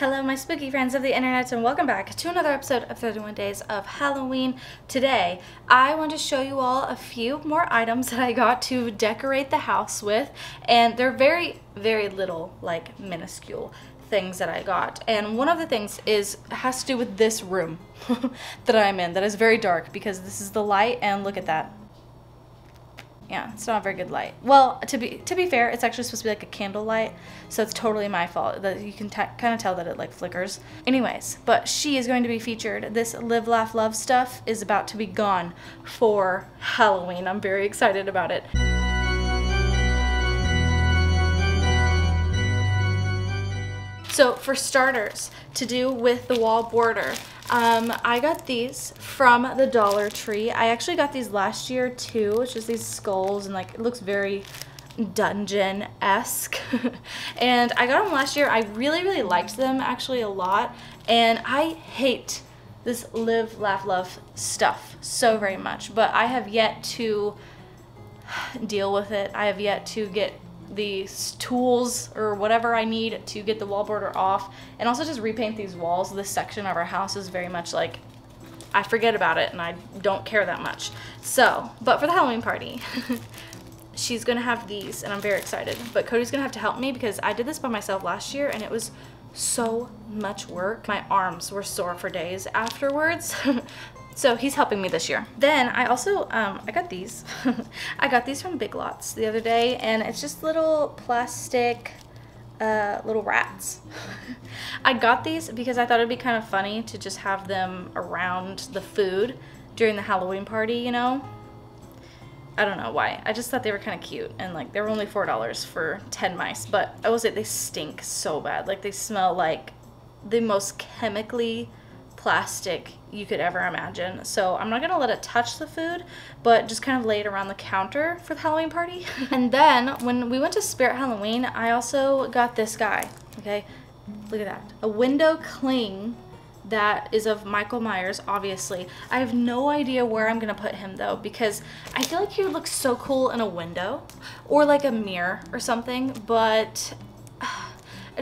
Hello my spooky friends of the internet, and welcome back to another episode of 31 Days of Halloween. Today I want to show you all a few more items that I got to decorate the house with, and they're very little, like minuscule things that I got. And one of the things has to do with this room that I'm in that is very dark, because this is the light, and look at that. Yeah, it's not a very good light. Well, to be fair, it's actually supposed to be like a candle light, so it's totally my fault that you can kind of tell that it like flickers. Anyways, but she is going to be featured. This Live Laugh Love stuff is about to be gone for Halloween. I'm very excited about it. So for starters, to do with the wall border, I got these from the Dollar Tree. I actually got these last year too. It's just these skulls, and like it looks very dungeon-esque. And I got them last year. I really liked them actually a lot, and I hate this Live Laugh Love stuff so very much, but I have yet to deal with it. I have yet to get these tools or whatever I need to get the wall border off, and also just repaint these walls. This section of our house is very much like I forget about it and I don't care that much. So, but for the Halloween party, she's gonna have these, and I'm very excited. But Cody's gonna have to help me because I did this by myself last year and it was so much work. My arms were sore for days afterwards. So he's helping me this year. Then I also, I got these. I got these from Big Lots the other day, and it's just little plastic little rats. I got these because I thought it'd be kind of funny to just have them around the food during the Halloween party, you know? I don't know why. I just thought they were kind of cute, and like they were only $4 for 10 mice, but I will say they stink so bad. Like they smell like the most chemically plastic you could ever imagine. So I'm not gonna let it touch the food, but just kind of lay it around the counter for the Halloween party. And then when we went to Spirit Halloween, I also got this guy. Okay, look at that. A window cling that is of Michael Myers, obviously. I have no idea where I'm gonna put him though, because I feel like he would look so cool in a window or like a mirror or something, but I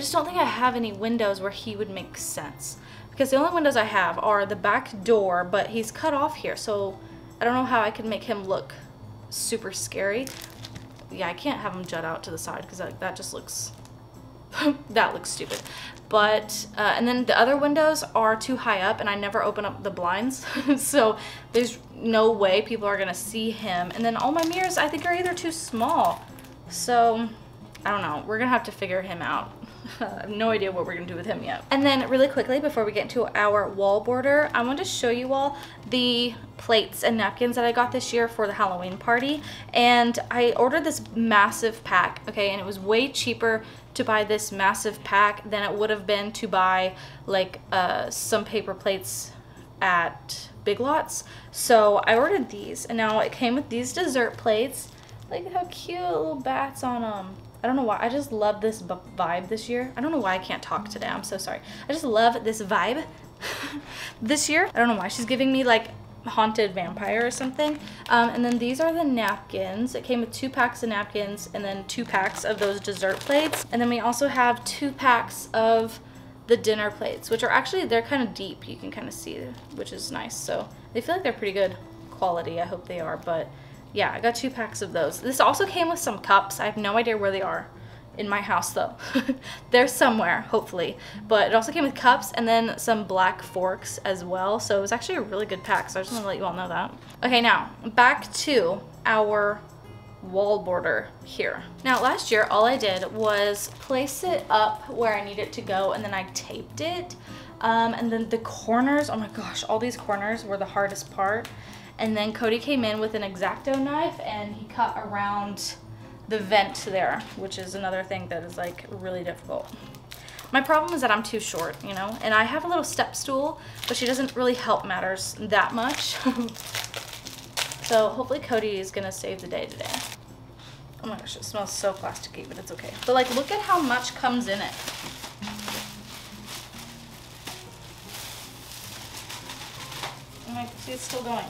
just don't think I have any windows where he would make sense. Because the only windows I have are the back door, but he's cut off here, so I don't know how I can make him look super scary. Yeah, I can't have him jut out to the side because that just looks, that looks stupid. But, and then the other windows are too high up, and I never open up the blinds, so there's no way people are gonna see him. And then all my mirrors, I think, are either too small. So, I don't know, we're gonna have to figure him out. I have no idea what we're gonna do with him yet. And then really quickly, before we get into our wall border, I want to show you all the plates and napkins that I got this year for the Halloween party. And I ordered this massive pack, okay, and it was way cheaper to buy this massive pack than it would have been to buy like some paper plates at Big Lots. So I ordered these, and now it came with these dessert plates. Look how cute, little bats on them. I don't know why, I just love this vibe this year. I don't know why I can't talk today, I'm so sorry. I just love this vibe this year. I don't know why, she's giving me like haunted vampire or something. And then these are the napkins. It came with 2 packs of napkins, and then 2 packs of those dessert plates. And then we also have 2 packs of the dinner plates, which are actually, they're kind of deep. You can kind of see, which is nice. So they feel like they're pretty good quality. I hope they are, but yeah, I got 2 packs of those. This also came with some cups. I have no idea where they are in my house though. They're somewhere, hopefully. But it also came with cups and then some black forks as well. So it was actually a really good pack. So I just want to let you all know that. Okay, now back to our wall border here. Now last year, all I did was place it up where I need it to go, and then I taped it. And then the corners, oh my gosh, all these corners were the hardest part. And then Cody came in with an X-Acto knife and he cut around the vent there, which is another thing that is like really difficult. My problem is that I'm too short, you know, and I have a little step stool, but she doesn't really help matters that much. So hopefully Cody is gonna save the day today. Oh my gosh, it smells so plasticky, but it's okay. But like, look at how much comes in it. And I can see it's still going.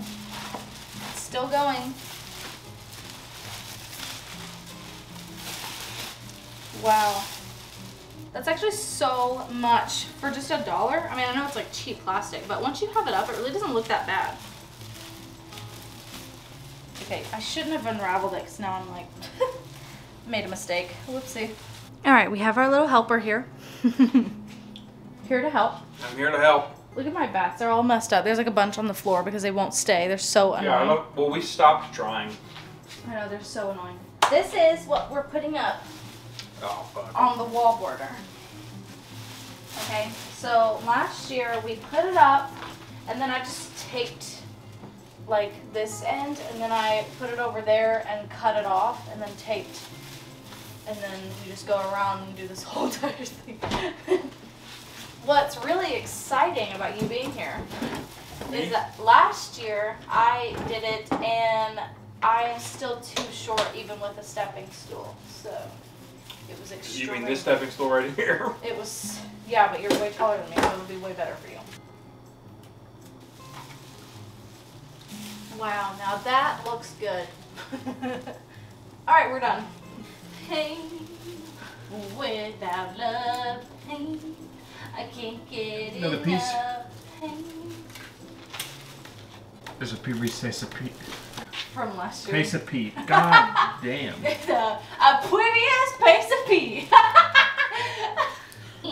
Still going. Wow. That's actually so much for just $1. I mean, I know it's like cheap plastic, but once you have it up, it really doesn't look that bad. Okay, I shouldn't have unraveled it because now I'm like, made a mistake. Whoopsie. All right, we have our little helper here. Here to help. I'm here to help. Look at my bats. They're all messed up. There's like a bunch on the floor because they won't stay. They're so annoying. Yeah, well, we stopped trying. I know, they're so annoying. This is what we're putting up. Oh, fuck. On the wall border. Okay, so last year we put it up and then I just taped like this end and then I put it over there and cut it off and then taped. And then we just go around and do this whole entire thing. What's really exciting about you being here is that last year I did it and I am still too short even with a stepping stool, so... It was extreme. You mean this stepping stool right here? It was, yeah, but you're way taller than me, so it would be way better for you. Wow, now that looks good. Alright, we're done. Pain without love, pain. I can't get another enough piece. Pain. There's a piece from last year. Pace of pee. God damn. It's a previous pace of pee.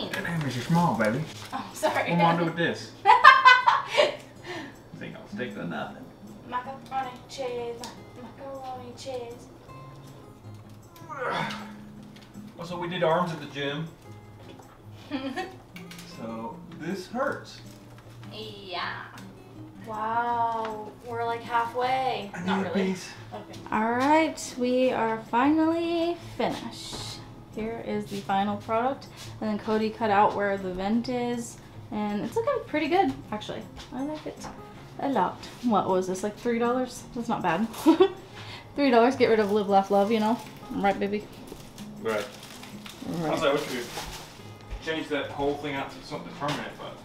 That hammers are small, baby. Oh, sorry. What am I gonna do with this? This ain't gonna stick to nothing. Macaroni cheese. Macaroni cheese. Also, we did arms at the gym. So, this hurts. Yeah. Wow, we're like halfway. Not really. Okay. All right, we are finally finished. Here is the final product. And then Cody cut out where the vent is. And it's looking pretty good, actually. I like it a lot. What was this, like $3? That's not bad. $3, get rid of live, laugh, love, you know? Right, baby? Right. Right. I was like, what should we change that whole thing out to something permanent, but...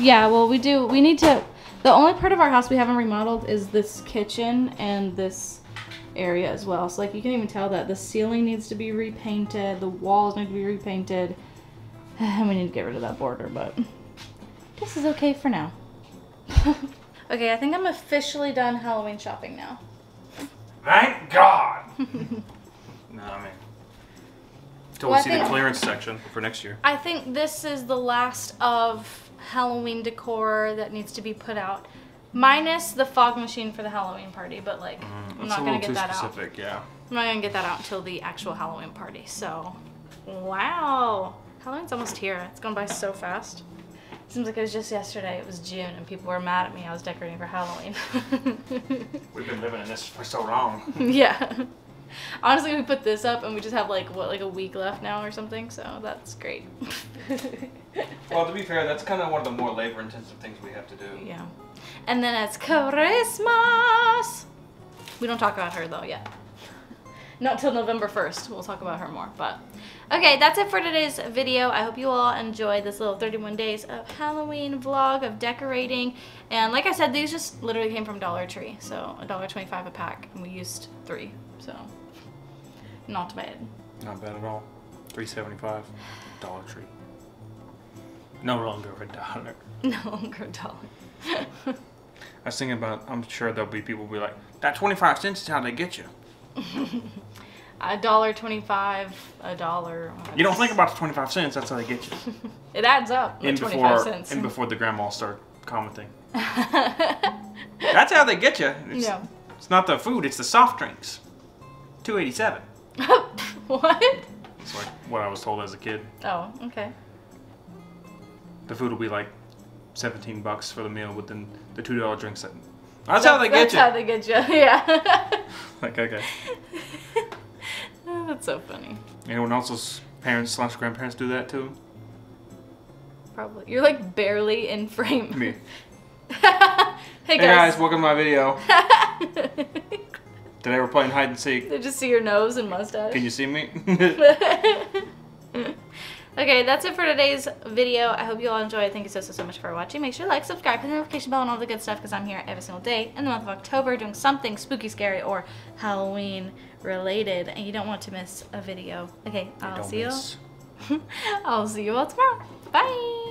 Yeah, well, we do, we need to... The only part of our house we haven't remodeled is this kitchen and this area as well. So, like, you can even tell that the ceiling needs to be repainted, the walls need to be repainted, and we need to get rid of that border, but this is okay for now. Okay, I think I'm officially done Halloween shopping now. Thank God! No, I mean, until we see the clearance section for next year. I think this is the last of Halloween decor that needs to be put out, minus the fog machine for the Halloween party, but like I'm not gonna get that out. Yeah. I'm not gonna get that out until the actual Halloween party. So wow, Halloween's almost here. It's gone by so fast. Seems like it was just yesterday. It was June and people were mad at me. I was decorating for Halloween. We've been living in this for so long. Yeah, honestly, we put this up and we just have like what, like a week left now or something, so that's great. Well, to be fair, that's kind of one of the more labor-intensive things we have to do. Yeah. And then it's Christmas! We don't talk about her, though, yet. Not till November 1st. We'll talk about her more, but... Okay, that's it for today's video. I hope you all enjoyed this little 31 days of Halloween vlog of decorating. And like I said, these just literally came from Dollar Tree. So, $1.25 a pack, and we used 3. So, not bad. Not bad at all. $3.75. Dollar Tree. No longer a dollar. No longer a dollar. I was thinking about, I'm sure there'll be people who'll be like, that 25 cents is how they get you. $1.25, $1. You don't think about the 25 cents, that's how they get you. It adds up. And before, 25 cents. And before the grandma start commenting. That's how they get you. It's, yeah. It's not the food, it's the soft drinks. $2.87. What? It's like what I was told as a kid. Oh, okay. The food will be like $17 for the meal within the $2 drinks. That's how they get you. That's how they get you, yeah. Like, okay. Oh, that's so funny. Anyone else's parents / grandparents do that too? Probably. You're like barely in frame. Me. Hey guys, welcome to my video. Today we're playing hide and seek. They just see your nose and mustache. Can you see me? Okay, that's it for today's video. I hope you all enjoyed. Thank you so, so, so much for watching. Make sure to like, subscribe, hit the notification bell and all the good stuff because I'm here every single day in the month of October doing something spooky, scary, or Halloween related. And you don't want to miss a video. Okay, I'll see you I'll see you all tomorrow. Bye.